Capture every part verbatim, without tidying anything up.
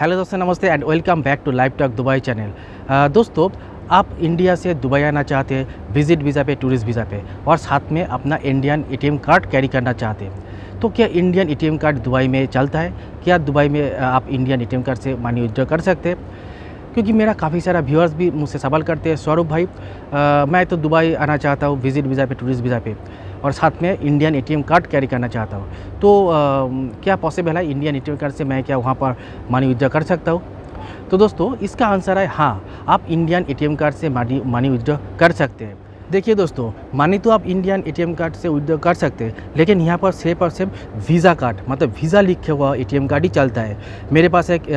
Hello दोस्तों, नमस्ते and welcome back to live talk Dubai channel. दोस्तों, आप इंडिया से दुबई आना चाहते हैं विजिट वीज़ा पे, टूरिस्ट वीज़ा पे, और साथ में अपना इंडियन एटीएम कार्ड कैरी करना चाहते हैं, तो क्या इंडियन एटीएम कार्ड दुबई में चलता है? क्या दुबई में आप इंडियन एटीएम कार्ड से मनी विथड्रॉ कर सकते हैं? क्योंकि मेरा काफ़ी सारा व्यूअर्स भी मुझसे सवाल करते हैं, सौरभ भाई आ, मैं तो दुबई आना चाहता हूँ विजिट वीज़ा पे, टूरिस्ट वीज़ा पे, और साथ में इंडियन एटीएम कार्ड कैरी करना चाहता हूँ, तो आ, क्या पॉसिबल है इंडियन एटीएम कार्ड से मैं क्या वहाँ पर मनी विथड्रॉ कर सकता हूँ? तो दोस्तों, इसका आंसर है हाँ, आप इंडियन एटीएम कार्ड से मनी मनी विथड्रॉ कर सकते हैं। देखिए दोस्तों, मनी तो आप इंडियन एटीएम कार्ड से विथड्रॉ कर सकते हैं, लेकिन यहाँ पर सिर्फ और सिर्फ वीज़ा कार्ड, मतलब वीज़ा लिखा हुआ एटीएम कार्ड ही चलता है। मेरे पास एक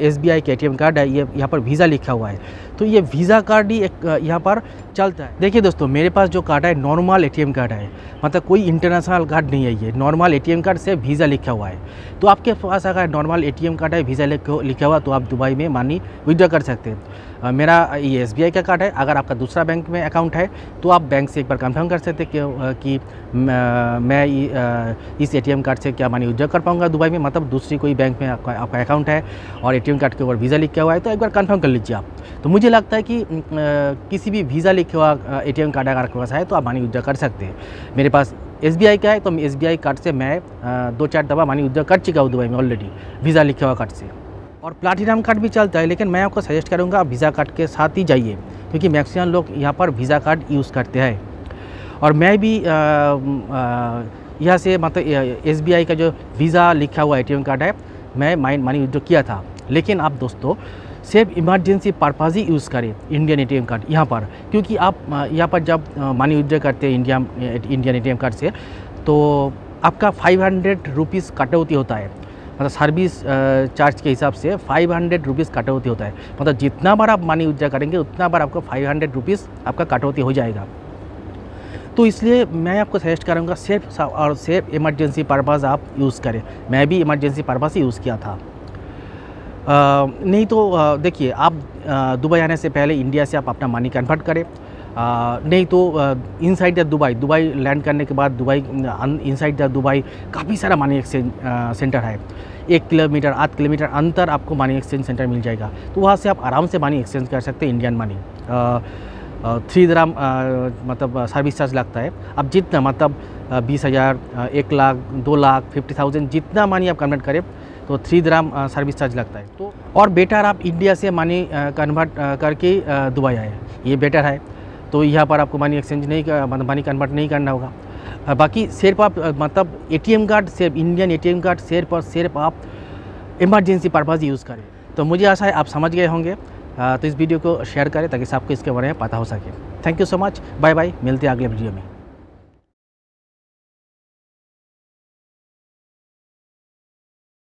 एसबीआई का एटीएम कार्ड है, ये यहाँ पर वीज़ा लिखा हुआ है, तो ये वीज़ा कार्ड ही एक यहाँ पर चलता है। देखिए दोस्तों, मेरे पास जो कार्ड है नॉर्मल एटीएम कार्ड है, मतलब कोई इंटरनेशनल कार्ड नहीं है, ये नॉर्मल एटीएम कार्ड से वीज़ा लिखा हुआ है। तो आपके पास अगर नॉर्मल एटीएम कार्ड है, वीज़ा लिखा हुआ, तो आप दुबई में मनी विथड्रॉ कर सकते हैं। मेरा ये एसबीआई का कार्ड है, अगर आपका दूसरा बैंक में अकाउंट है तो आप बैंक से एक बार कंफर्म कर सकते हैं कि मैं इस एटीएम कार्ड से क्या मनी विथड्रॉ कर पाऊँगा दुबई में, मतलब दूसरी कोई बैंक में आपका आपका अकाउंट है और एटीएम कार्ड के ऊपर वीज़ा लिखा हुआ है, तो एक बार कंफर्म कर लीजिए आप। तो मुझे लगता है कि किसी भी वीज़ा लिखा हुआ एटीएम कार्ड अगर आपके पास है तो आप मनी विथड्रॉ कर सकते हैं। मेरे पास एसबीआई का है, तो एसबीआई कार्ड से मैं दो चार दफ़ा मनी विथड्रॉ कर चुका हूँ दुबई में ऑलरेडी, वीज़ा लिखा हुआ कार्ड से। और प्लैटिनम कार्ड भी चलता है, लेकिन मैं आपको सजेस्ट करूँगा आप वीज़ा कार्ड के साथ ही जाइए, क्योंकि मैक्सिमम लोग यहाँ पर वीज़ा कार्ड यूज़ करते हैं। और मैं भी यहाँ से, मतलब एसबीआई का जो वीज़ा लिखा हुआ एटीएम कार्ड है, मैं माइन मनी विथड्रॉ किया था। लेकिन आप दोस्तों सिर्फ इमरजेंसी पर्पज़ ही यूज़ करें इंडियन एटीएम कार्ड यहाँ पर, क्योंकि आप यहाँ पर जब मनी विथड्रॉ करते हैं इंडिया इंडियन एटीएम कार्ड से, तो आपका फाइव हंड्रेड रुपीज़ कटौती होता है, मतलब सर्विस चार्ज के हिसाब से फाइव हंड्रेड रुपीज़ कटौती होता है, मतलब जितना बार आप मनी विथड्रॉ करेंगे उतना बार आपको फाइव हंड्रेड रुपीज़ आपका कटौती हो जाएगा। तो इसलिए मैं आपको सजेस्ट करूँगा सिर्फ और सिर्फ इमरजेंसी पर्पज़ आप यूज़ करें। मैं भी इमरजेंसी पर्पज़ ही यूज़ किया था, आ, नहीं तो देखिए, आप दुबई आने से पहले इंडिया से आप अपना मनी कन्वर्ट करें, आ, नहीं तो inside the Dubai Dubai land करने के बाद दुबई इनसाइड द दुबई काफ़ी सारा मनी एक्सचेंज सेंटर है, एक किलोमीटर आठ किलोमीटर अंतर आपको मनी एक्सचेंज सेंटर मिल जाएगा, तो वहाँ से आप आराम से मनी एक्सचेंज कर सकते हैं इंडियन मनी। थ्री दराम मतलब सर्विस चार्ज लगता है, आप जितना, मतलब बीस हज़ार, एक लाख, दो लाख, फिफ्टी थाउजेंड, जितना मनी आप कन्वर्ट करें तो थ्री दराम सर्विस चार्ज लगता है। तो और बेटर आप इंडिया से मनी कन्वर्ट करके दुबई आए, ये बेटर है। तो यहाँ पर आपको मनी एक्सचेंज नहीं कर, मतलब मनी कन्वर्ट नहीं करना होगा। बाकी सिर्फ आप, मतलब एटीएम कार्ड, सिर्फ इंडियन एटीएम कार्ड सिर्फ और सिर्फ आप इमरजेंसी पर्पज़ यूज़ करें। तो मुझे आशा है आप समझ गए होंगे, तो इस वीडियो को शेयर करें ताकि सबको इसके बारे में पता हो सके। Thank you so much, bye bye, मिलते हैं अगले वीडियो में।